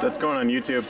That's going on YouTube.